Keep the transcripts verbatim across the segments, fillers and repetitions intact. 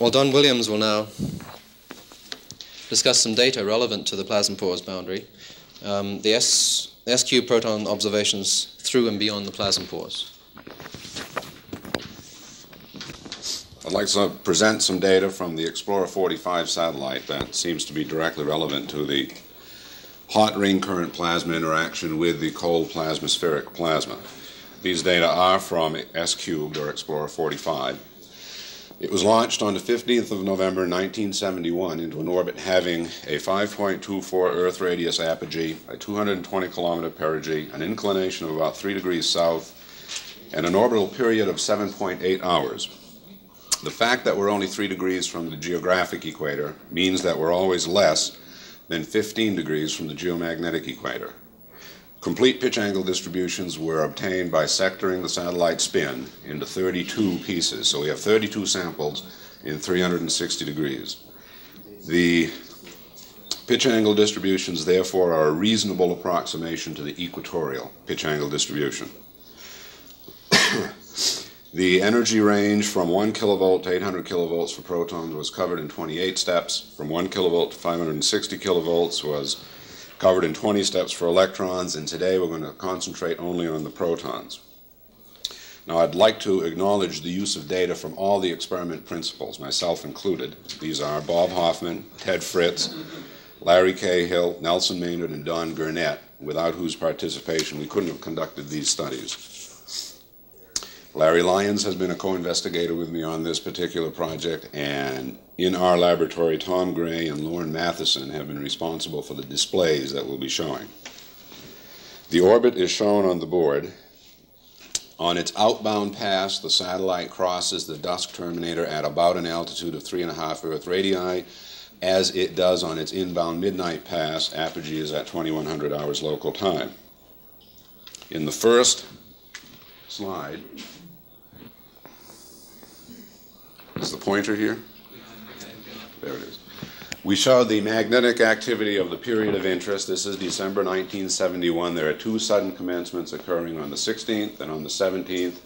Well, Don Williams will now discuss some data relevant to the plasma pores boundary, um, the S-cube proton observations through and beyond the plasma pores. I'd like to present some data from the Explorer forty-five satellite that seems to be directly relevant to the hot ring current plasma interaction with the cold plasmaspheric plasma. These data are from S-cubed, or Explorer forty-five. It was launched on the fifteenth of November nineteen seventy-one into an orbit having a five point two four Earth radius apogee, a two hundred twenty kilometer perigee, an inclination of about three degrees south, and an orbital period of seven point eight hours. The fact that we're only three degrees from the geographic equator means that we're always less than fifteen degrees from the geomagnetic equator. Complete pitch angle distributions were obtained by sectoring the satellite spin into thirty-two pieces. So we have thirty-two samples in three hundred sixty degrees. The pitch angle distributions, therefore, are a reasonable approximation to the equatorial pitch angle distribution. The energy range from one kilovolt to eight hundred kilovolts for protons was covered in twenty-eight steps. From one kilovolt to five hundred sixty kilovolts was covered in twenty steps for electrons, and today we're going to concentrate only on the protons. Now, I'd like to acknowledge the use of data from all the experiment principals, myself included. These are Bob Hoffman, Ted Fritz, Larry Cahill, Nelson Maynard, and Don Gurnett, without whose participation we couldn't have conducted these studies. Larry Lyons has been a co-investigator with me on this particular project, and in our laboratory, Tom Gray and Lauren Matheson have been responsible for the displays that we'll be showing. The orbit is shown on the board. On its outbound pass, the satellite crosses the dusk terminator at about an altitude of three and a half Earth radii. As it does on its inbound midnight pass, apogee is at twenty-one hundred hours local time. In the first slide, is the pointer here? There it is. We show the magnetic activity of the period of interest. This is December nineteen seventy-one. There are two sudden commencements occurring on the sixteenth and on the seventeenth.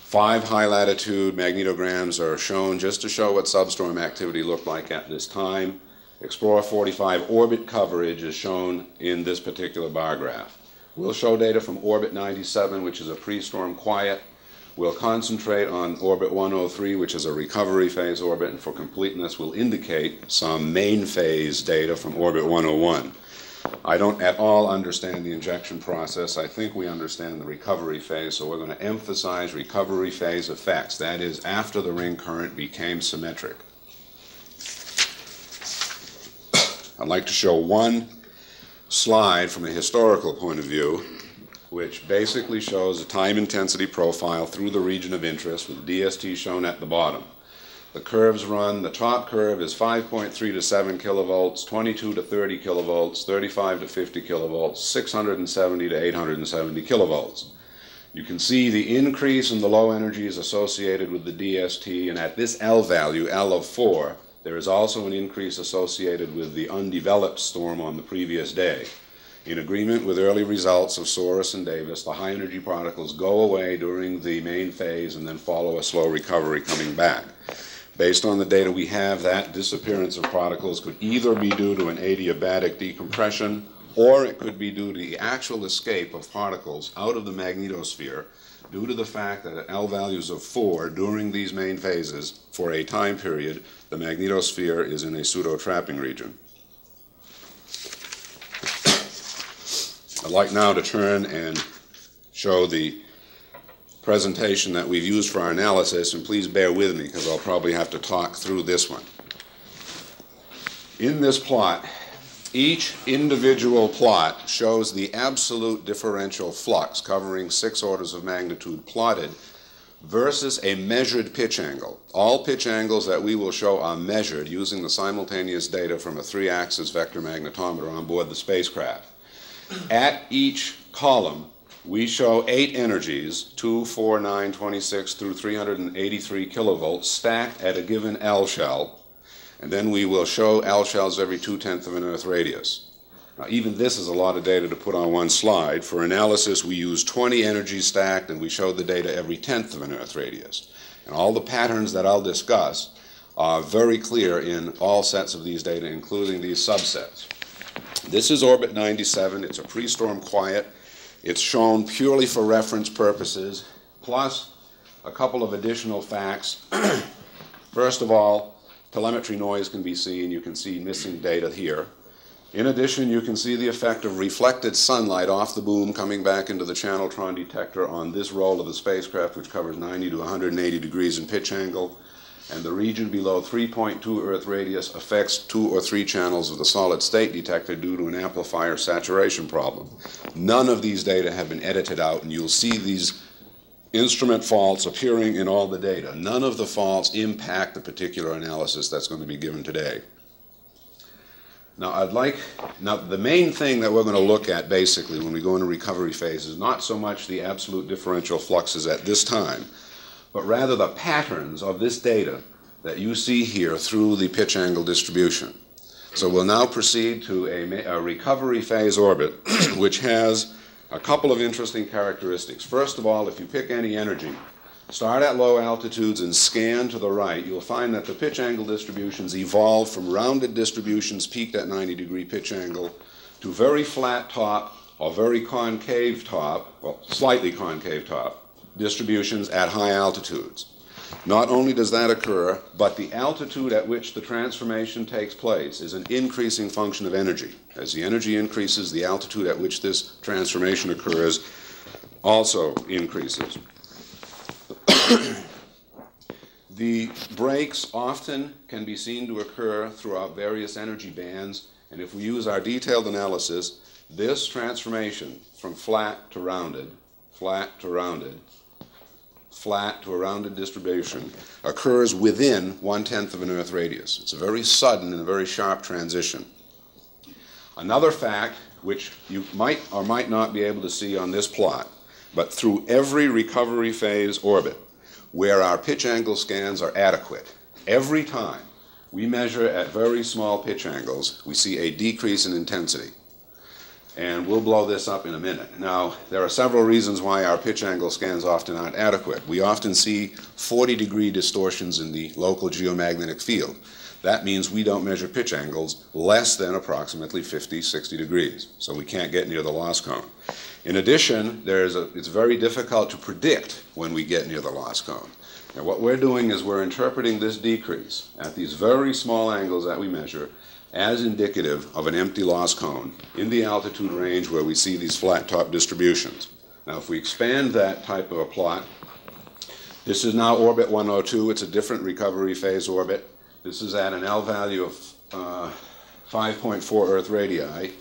Five high-latitude magnetograms are shown just to show what substorm activity looked like at this time. Explorer forty-five orbit coverage is shown in this particular bar graph. We'll show data from Orbit ninety-seven, which is a pre-storm quiet. We'll concentrate on Orbit one oh three, which is a recovery phase orbit, and for completeness, we'll indicate some main phase data from Orbit one oh one. I don't at all understand the injection process. I think we understand the recovery phase, so we're going to emphasize recovery phase effects. That is, after the ring current became symmetric. I'd like to show one slide from a historical point of view, which basically shows a time intensity profile through the region of interest with D S T shown at the bottom. The curves run, the top curve is five point three to seven kilovolts, twenty-two to thirty kilovolts, thirty-five to fifty kilovolts, six hundred seventy to eight hundred seventy kilovolts. You can see the increase in the low energies associated with the D S T, and at this L value, L of four, there is also an increase associated with the undeveloped storm on the previous day. In agreement with early results of Sorus and Davis, the high energy particles go away during the main phase and then follow a slow recovery coming back. Based on the data we have, that disappearance of particles could either be due to an adiabatic decompression, or it could be due to the actual escape of particles out of the magnetosphere due to the fact that at L values of four during these main phases for a time period, the magnetosphere is in a pseudo-trapping region. I'd like now to turn and show the presentation that we've used for our analysis, and please bear with me because I'll probably have to talk through this one. In this plot, each individual plot shows the absolute differential flux covering six orders of magnitude plotted versus a measured pitch angle. All pitch angles that we will show are measured using the simultaneous data from a three-axis vector magnetometer on board the spacecraft. At each column, we show eight energies, two, four, nine, twenty-six through three hundred eighty-three kilovolts, stacked at a given L shell, and then we will show L shells every two-tenths of an Earth radius. Now, even this is a lot of data to put on one slide. For analysis, we use twenty energies stacked, and we show the data every tenth of an Earth radius. And all the patterns that I'll discuss are very clear in all sets of these data, including these subsets. This is orbit ninety-seven. It's a pre-storm quiet. It's shown purely for reference purposes, plus a couple of additional facts. First of all, telemetry noise can be seen. You can see missing data here. In addition, you can see the effect of reflected sunlight off the boom coming back into the channeltron detector on this roll of the spacecraft, which covers ninety to one hundred eighty degrees in pitch angle. And the region below three point two Earth radius affects two or three channels of the solid state detector due to an amplifier saturation problem. None of these data have been edited out, and you'll see these instrument faults appearing in all the data. None of the faults impact the particular analysis that's going to be given today. Now, I'd like, now the main thing that we're going to look at basically when we go into recovery phase is not so much the absolute differential fluxes at this time, but rather the patterns of this data that you see here through the pitch angle distribution. So we'll now proceed to a, a recovery phase orbit, which has a couple of interesting characteristics. First of all, if you pick any energy, start at low altitudes and scan to the right, you'll find that the pitch angle distributions evolve from rounded distributions peaked at ninety degree pitch angle to very flat top or very concave top, well, slightly concave top, distributions at high altitudes. Not only does that occur, but the altitude at which the transformation takes place is an increasing function of energy. As the energy increases, the altitude at which this transformation occurs also increases. The breaks often can be seen to occur throughout various energy bands, and if we use our detailed analysis, this transformation from flat to rounded, flat to rounded, flat to a rounded distribution occurs within one-tenth of an Earth radius. It's a very sudden and a very sharp transition. Another fact, which you might or might not be able to see on this plot, but through every recovery phase orbit where our pitch angle scans are adequate, every time we measure at very small pitch angles, we see a decrease in intensity. And we'll blow this up in a minute. Now, there are several reasons why our pitch angle scans often aren't adequate. We often see forty degree distortions in the local geomagnetic field. That means we don't measure pitch angles less than approximately fifty, sixty degrees. So we can't get near the loss cone. In addition, there's a, it's very difficult to predict when we get near the loss cone. And what we're doing is we're interpreting this decrease at these very small angles that we measure as indicative of an empty loss cone in the altitude range where we see these flat top distributions. Now, if we expand that type of a plot, this is now orbit one oh two. It's a different recovery phase orbit. This is at an L value of uh, five point four Earth radii.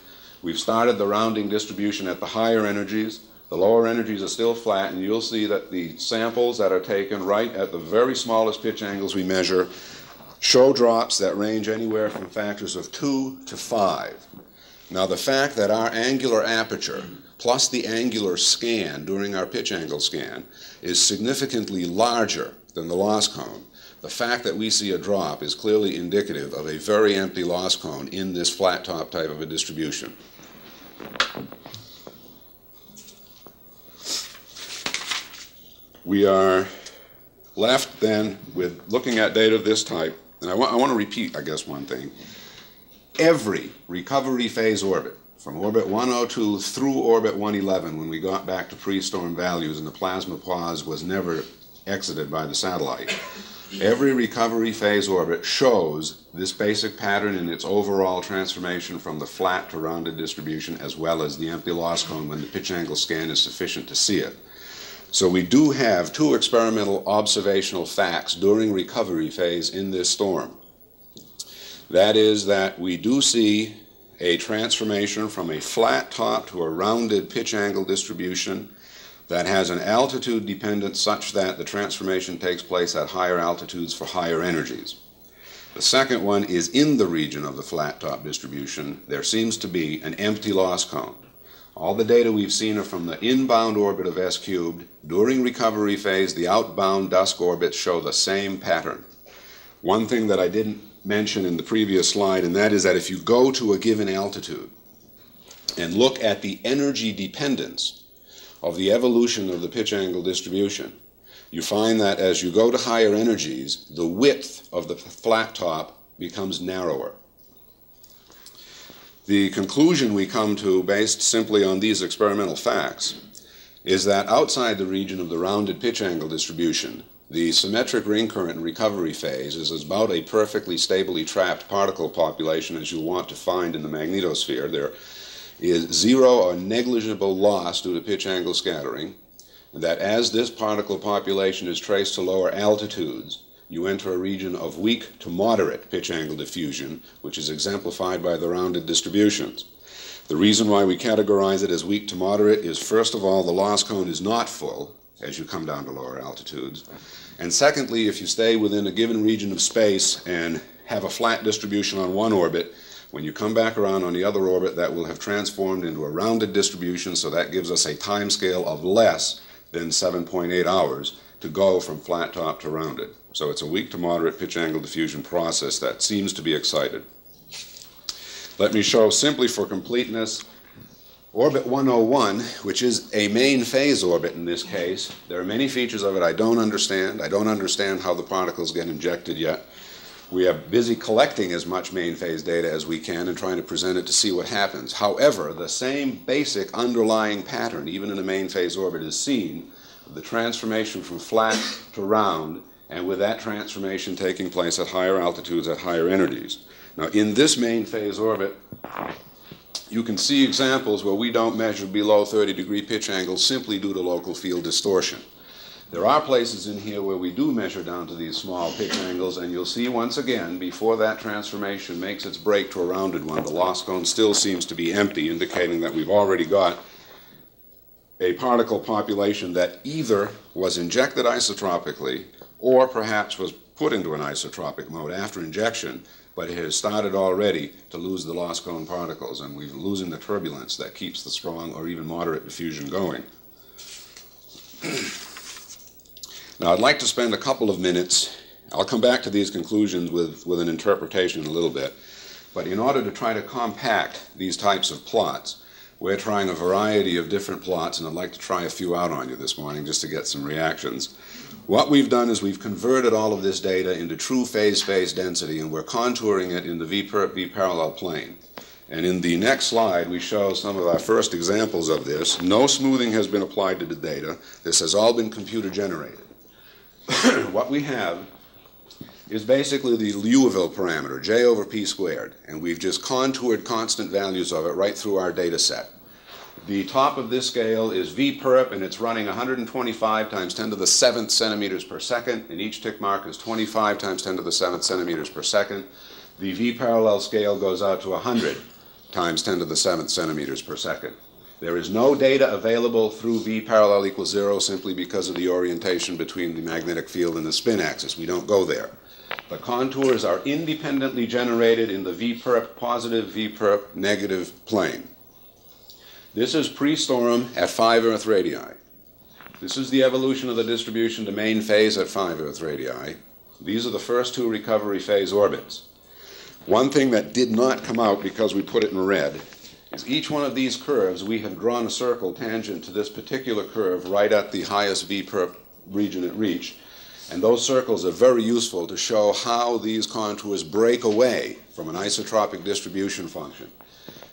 We've started the rounding distribution at the higher energies. The lower energies are still flat, and you'll see that the samples that are taken right at the very smallest pitch angles we measure show drops that range anywhere from factors of two to five. Now, the fact that our angular aperture plus the angular scan during our pitch angle scan is significantly larger than the loss cone, the fact that we see a drop is clearly indicative of a very empty loss cone in this flat top type of a distribution. We are left then with looking at data of this type. And I, wa I want to repeat, I guess, one thing. Every recovery phase orbit, from orbit one oh two through orbit one eleven, when we got back to pre-storm values and the plasma pause was never exited by the satellite, every recovery phase orbit shows this basic pattern in its overall transformation from the flat to rounded distribution, as well as the empty loss cone when the pitch angle scan is sufficient to see it. So we do have two experimental observational facts during recovery phase in this storm. That is that we do see a transformation from a flat top to a rounded pitch angle distribution that has an altitude dependence such that the transformation takes place at higher altitudes for higher energies. The second one is in the region of the flat top distribution. There seems to be an empty loss cone. All the data we've seen are from the inbound orbit of S cubed. During recovery phase, the outbound dusk orbits show the same pattern. One thing that I didn't mention in the previous slide, and that is that if you go to a given altitude and look at the energy dependence of the evolution of the pitch angle distribution, you find that as you go to higher energies, the width of the flat top becomes narrower. The conclusion we come to, based simply on these experimental facts, is that outside the region of the rounded pitch angle distribution, the symmetric ring current recovery phase is about a perfectly stably trapped particle population as you want to find in the magnetosphere. There is zero or negligible loss due to pitch angle scattering, and that as this particle population is traced to lower altitudes, you enter a region of weak to moderate pitch angle diffusion, which is exemplified by the rounded distributions. The reason why we categorize it as weak to moderate is, first of all, the loss cone is not full as you come down to lower altitudes. And secondly, if you stay within a given region of space and have a flat distribution on one orbit, when you come back around on the other orbit, that will have transformed into a rounded distribution, so that gives us a time scale of less than seven point eight hours to go from flat top to rounded. So it's a weak to moderate pitch angle diffusion process that seems to be excited. Let me show, simply for completeness, Orbit one oh one, which is a main phase orbit in this case. There are many features of it I don't understand. I don't understand how the particles get injected yet. We are busy collecting as much main phase data as we can and trying to present it to see what happens. However, the same basic underlying pattern, even in a main phase orbit, is seen, the transformation from flat to round, and with that transformation taking place at higher altitudes, at higher energies. Now, in this main phase orbit, you can see examples where we don't measure below thirty degree pitch angles simply due to local field distortion. There are places in here where we do measure down to these small pitch angles, and you'll see once again, before that transformation makes its break to a rounded one, the loss cone still seems to be empty, indicating that we've already got a particle population that either was injected isotropically or perhaps was put into an isotropic mode after injection, but it has started already to lose the loss cone particles, and we're losing the turbulence that keeps the strong or even moderate diffusion going. Now, I'd like to spend a couple of minutes. I'll come back to these conclusions with, with an interpretation in a little bit, but in order to try to compact these types of plots, we're trying a variety of different plots, and I'd like to try a few out on you this morning just to get some reactions. What we've done is we've converted all of this data into true phase phase density, and we're contouring it in the V parallel plane. And in the next slide, we show some of our first examples of this. No smoothing has been applied to the data. This has all been computer generated. What we have is basically the Liouville parameter, j over p squared, and we've just contoured constant values of it right through our data set. The top of this scale is V perp, and it's running one hundred twenty-five times ten to the seventh centimeters per second, and each tick mark is twenty-five times ten to the seventh centimeters per second. The V parallel scale goes out to one hundred times ten to the seventh centimeters per second. There is no data available through V parallel equals zero simply because of the orientation between the magnetic field and the spin axis. We don't go there. The contours are independently generated in the V perp positive, V perp negative plane. This is pre-storm at five Earth radii. This is the evolution of the distribution to main phase at five Earth radii. These are the first two recovery phase orbits. One thing that did not come out because we put it in red is each one of these curves we have drawn a circle tangent to this particular curve right at the highest V perp region it reached. And those circles are very useful to show how these contours break away from an isotropic distribution function.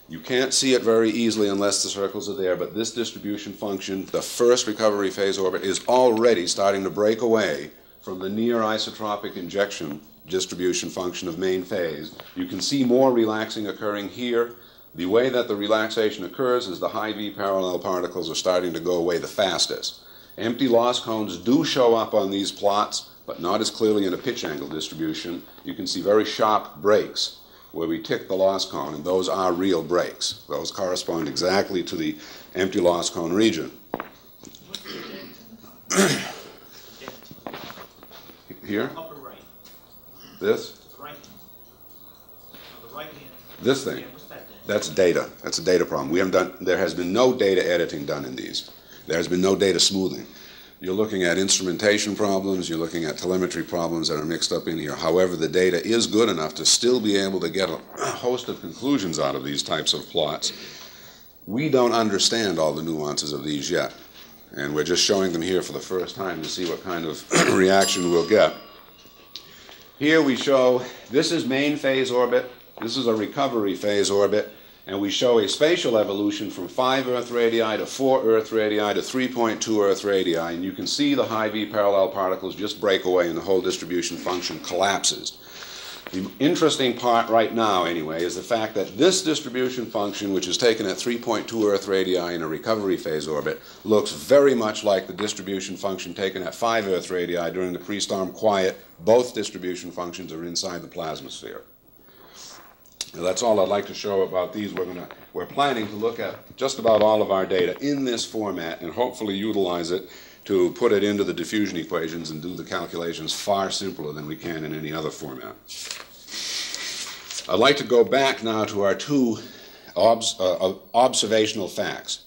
You can't see it very easily unless the circles are there, but this distribution function, the first recovery phase orbit, is already starting to break away from the near isotropic injection distribution function of main phase. You can see more relaxing occurring here. The way that the relaxation occurs is the high V parallel particles are starting to go away the fastest. Empty loss cones do show up on these plots, but not as clearly in a pitch angle distribution. You can see very sharp breaks where we tick the loss cone, and those are real breaks. Those correspond exactly to the empty loss cone region. Here? Upper right. This? The right. No, the right hand. This thing? Yeah, what's that then? That's data. That's a data problem. We haven't done, there has been no data editing done in these. There has been no data smoothing. You're looking at instrumentation problems, you're looking at telemetry problems that are mixed up in here. However, the data is good enough to still be able to get a host of conclusions out of these types of plots. We don't understand all the nuances of these yet. And we're just showing them here for the first time to see what kind of reaction we'll get. Here we show, this is main phase orbit, this is a recovery phase orbit, and we show a spatial evolution from five Earth radii to four Earth radii to three point two Earth radii, and you can see the high V parallel particles just break away and the whole distribution function collapses. The interesting part right now, anyway, is the fact that this distribution function, which is taken at three point two Earth radii in a recovery phase orbit, looks very much like the distribution function taken at five Earth radii during the pre-storm quiet. Both distribution functions are inside the plasmasphere. Now, that's all I'd like to show about these. We're, gonna, we're planning to look at just about all of our data in this format and hopefully utilize it to put it into the diffusion equations and do the calculations far simpler than we can in any other format. I'd like to go back now to our two obs uh, observational facts.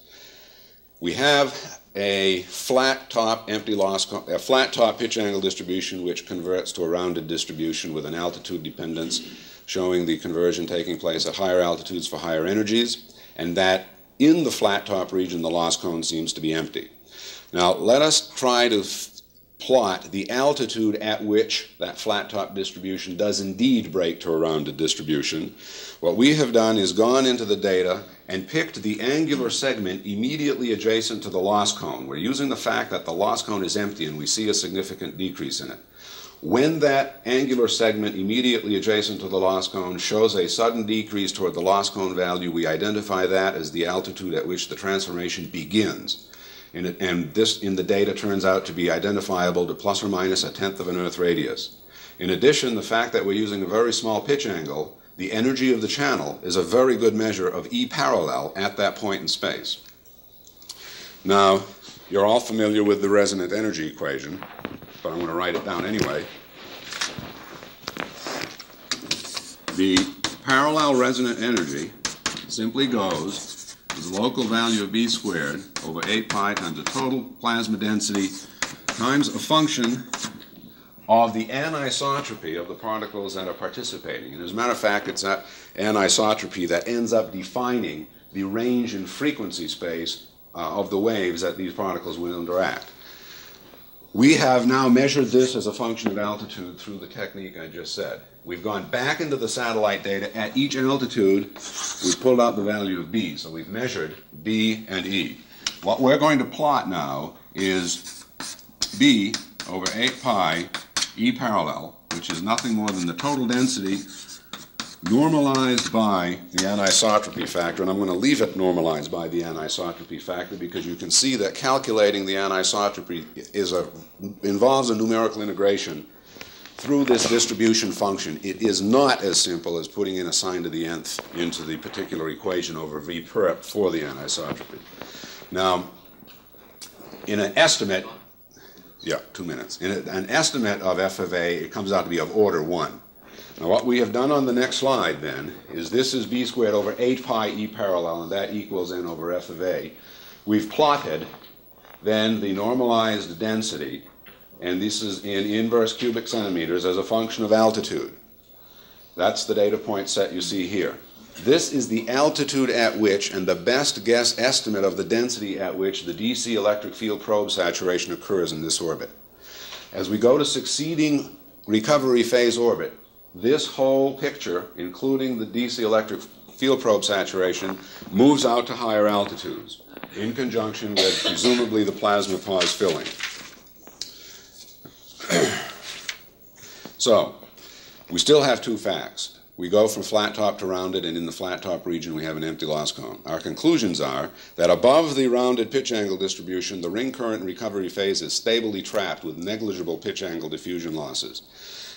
We have a flat top empty loss, a flat top pitch angle distribution which converts to a rounded distribution with an altitude dependence, showing the conversion taking place at higher altitudes for higher energies, and that in the flat top region the loss cone seems to be empty. Now let us try to plot the altitude at which that flat top distribution does indeed break to a rounded distribution. What we have done is gone into the data and picked the angular segment immediately adjacent to the loss cone. We're using the fact that the loss cone is empty and we see a significant decrease in it. When that angular segment immediately adjacent to the loss cone shows a sudden decrease toward the loss cone value, we identify that as the altitude at which the transformation begins. And, it, and this in the data turns out to be identifiable to plus or minus a tenth of an Earth radius. In addition, the fact that we're using a very small pitch angle, the energy of the channel is a very good measure of E parallel at that point in space. Now, you're all familiar with the resonant energy equation, but I'm going to write it down anyway. The parallel resonant energy simply goes as the local value of B squared over eight pi times the total plasma density times a function of the anisotropy of the particles that are participating. And as a matter of fact, it's that anisotropy that ends up defining the range and frequency space uh, of the waves that these particles will interact. We have now measured this as a function of altitude through the technique I just said. We've gone back into the satellite data. At each altitude, we've pulled out the value of B. So we've measured B and E. What we're going to plot now is B over eight pi E parallel, which is nothing more than the total density normalized by the anisotropy factor, and I'm going to leave it normalized by the anisotropy factor because you can see that calculating the anisotropy is a, involves a numerical integration through this distribution function. It is not as simple as putting in a sine to the nth into the particular equation over V prep for the anisotropy. Now, in an estimate, yeah, two minutes, in a, an estimate of F of A, it comes out to be of order one. Now what we have done on the next slide then is this is B squared over eight pi E parallel, and that equals N over F of A. We've plotted then the normalized density, and this is in inverse cubic centimeters as a function of altitude. That's the data point set you see here. This is the altitude at which and the best guess estimate of the density at which the D C electric field probe saturation occurs in this orbit. As we go to succeeding recovery phase orbit, this whole picture, including the D C electric field probe saturation, moves out to higher altitudes in conjunction with presumably the plasma pause filling. So, we still have two facts. We go from flat top to rounded, and in the flat top region we have an empty loss cone. Our conclusions are that above the rounded pitch angle distribution, the ring current recovery phase is stably trapped with negligible pitch angle diffusion losses.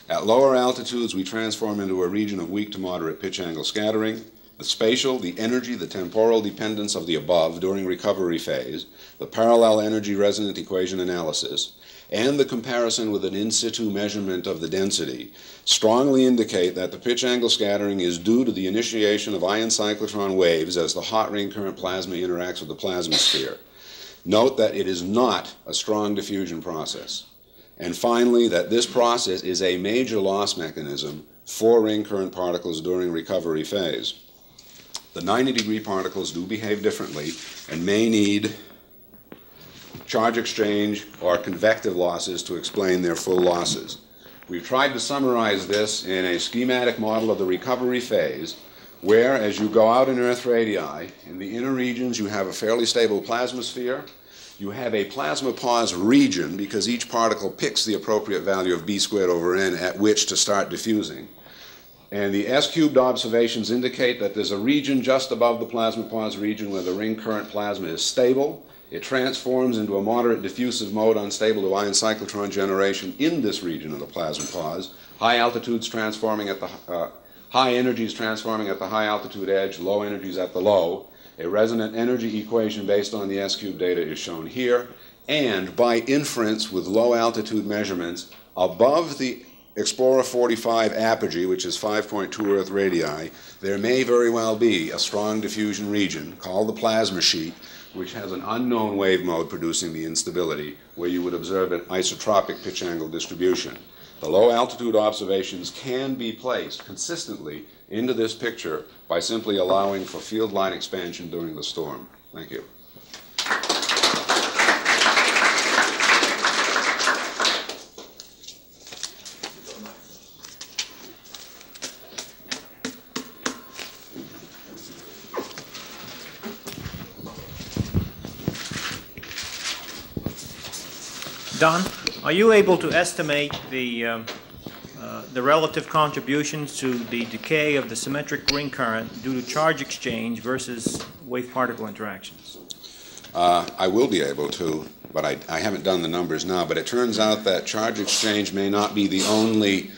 At lower altitudes, we transform into a region of weak to moderate pitch angle scattering. The spatial, the energy, the temporal dependence of the above during recovery phase, the parallel energy resonant equation analysis, and the comparison with an in situ measurement of the density strongly indicate that the pitch angle scattering is due to the initiation of ion cyclotron waves as the hot ring current plasma interacts with the plasmasphere. Note that it is not a strong diffusion process. And finally, that this process is a major loss mechanism for ring current particles during recovery phase. The ninety degree particles do behave differently and may need charge exchange, or convective losses to explain their full losses. We've tried to summarize this in a schematic model of the recovery phase, where as you go out in Earth radii, in the inner regions you have a fairly stable plasmasphere. You have a plasma pause region because each particle picks the appropriate value of b squared over n at which to start diffusing. And the S-cubed observations indicate that there's a region just above the plasma pause region where the ring current plasma is stable. It transforms into a moderate diffusive mode unstable to ion cyclotron generation in this region of the plasma pause. High altitudes transforming at the uh, high energies transforming at the high altitude edge, low energies at the low. A resonant energy equation based on the S-cube data is shown here. And by inference with low altitude measurements above the Explorer forty-five apogee, which is five point two Earth radii, there may very well be a strong diffusion region called the plasma sheet, which has an unknown wave mode producing the instability, where you would observe an isotropic pitch angle distribution. The low altitude observations can be placed consistently into this picture by simply allowing for field line expansion during the storm. Thank you. Don, are you able to estimate the, um, uh, the relative contributions to the decay of the symmetric ring current due to charge exchange versus wave-particle interactions? Uh, I will be able to, but I, I haven't done the numbers now. But it turns out that charge exchange may not be the only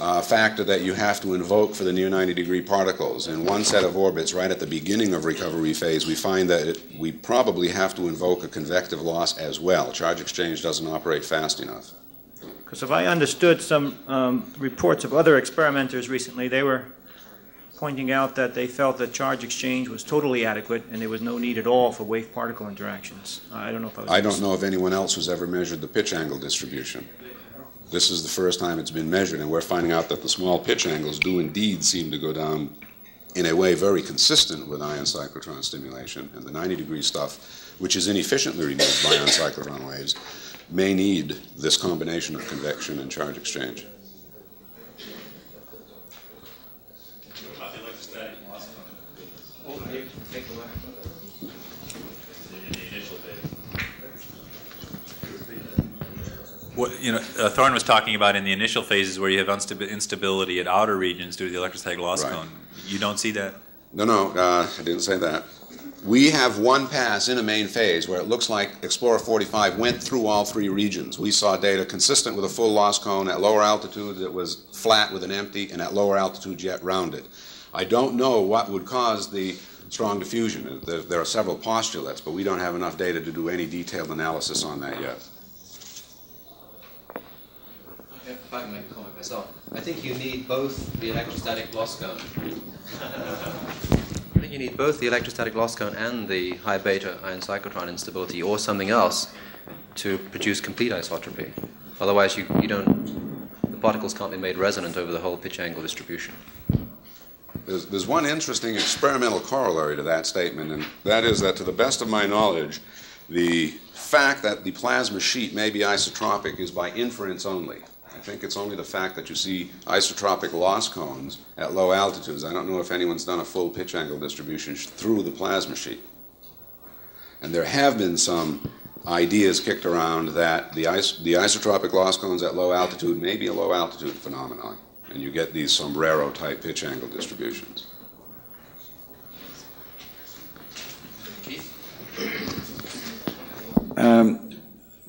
uh, factor that you have to invoke for the near ninety degree particles. In one set of orbits, right at the beginning of recovery phase, we find that it, we probably have to invoke a convective loss as well. Charge exchange doesn't operate fast enough. Because if I understood some um, reports of other experimenters recently, they were pointing out that they felt that charge exchange was totally adequate and there was no need at all for wave-particle interactions. I don't know if I was I don't know if anyone else has ever measured the pitch angle distribution. This is the first time it's been measured, and we're finding out that the small pitch angles do indeed seem to go down in a way very consistent with ion cyclotron stimulation, and the ninety degree stuff, which is inefficiently removed by ion cyclotron waves, may need this combination of convection and charge exchange. What, you know, uh, Thorne was talking about in the initial phases where you have unstabi instability at outer regions due to the electrostatic loss right. cone. You don't see that? No, no, uh, I didn't say that. We have one pass in a main phase where it looks like Explorer forty-five went through all three regions. We saw data consistent with a full loss cone. At lower altitudes, it was flat with an empty, and at lower altitudes, yet rounded. I don't know what would cause the strong diffusion. There, there are several postulates, but we don't have enough data to do any detailed analysis on that yet. If I can make a comment myself, I think you need both the electrostatic loss cone. I think you need both the electrostatic loss cone and the high beta ion cyclotron instability or something else to produce complete isotropy. Otherwise, you, you don't, the particles can't be made resonant over the whole pitch angle distribution. There's, there's one interesting experimental corollary to that statement, and that is that to the best of my knowledge, the fact that the plasma sheet may be isotropic is by inference only. I think it's only the fact that you see isotropic loss cones at low altitudes. I don't know if anyone's done a full pitch angle distribution through the plasma sheet. And there have been some ideas kicked around that the, is the isotropic loss cones at low altitude may be a low altitude phenomenon. And you get these sombrero type pitch angle distributions. Um,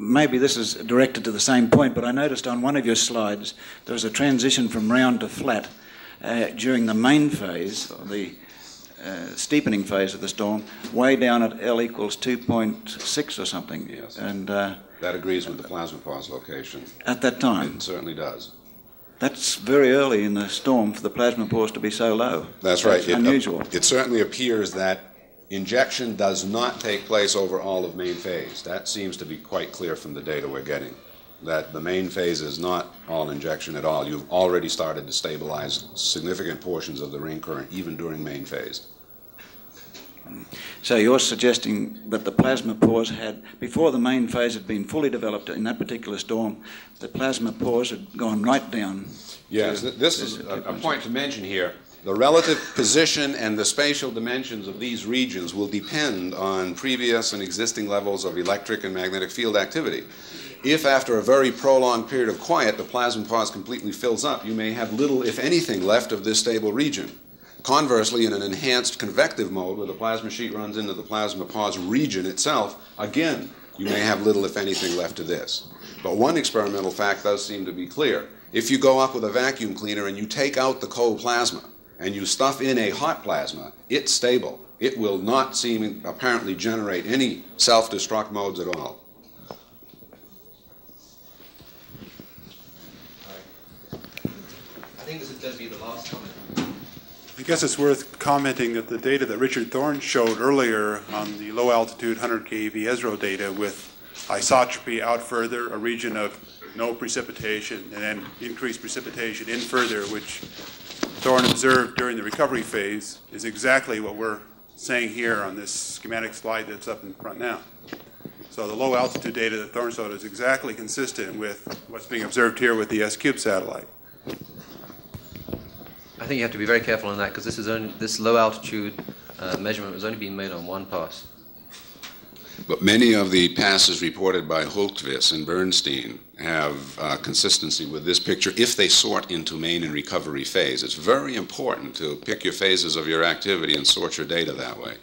Maybe this is directed to the same point, but I noticed on one of your slides there was a transition from round to flat uh, during the main phase, or the uh, steepening phase of the storm, way down at L equals two point six or something. Yes. And uh, that agrees with the plasma pause location. At that time. It certainly does. That's very early in the storm for the plasma pause to be so low. That's right. It's unusual. It, it certainly appears that injection does not take place over all of main phase. That seems to be quite clear from the data we're getting, that the main phase is not all injection at all. You've already started to stabilize significant portions of the ring current even during main phase. So you're suggesting that the plasma pores had, before the main phase had been fully developed in that particular storm, the plasma pores had gone right down. Yes, to, this is a, a point to mention here. The relative position and the spatial dimensions of these regions will depend on previous and existing levels of electric and magnetic field activity. If after a very prolonged period of quiet the plasma pause completely fills up, you may have little, if anything, left of this stable region. Conversely, in an enhanced convective mode where the plasma sheet runs into the plasma pause region itself, again, you may have little, if anything, left of this. But one experimental fact does seem to be clear. If you go up with a vacuum cleaner and you take out the cold plasma and you stuff in a hot plasma, it's stable. It will not seem apparently generate any self-destruct modes at all. I think this is going to be the last comment. I guess it's worth commenting that the data that Richard Thorne showed earlier on the low altitude one hundred K E V E S R O data with isotropy out further, a region of no precipitation, and then increased precipitation in further, which Thorne observed during the recovery phase, is exactly what we're saying here on this schematic slide that's up in front now. So the low altitude data that Thorne showed is exactly consistent with what's being observed here with the S cube satellite. I think you have to be very careful on that, because this is only, this low altitude uh, measurement was only being made on one pass. But many of the passes reported by Holtzweis and Bernstein have uh, consistency with this picture if they sort into main and recovery phase. It's very important to pick your phases of your activity and sort your data that way.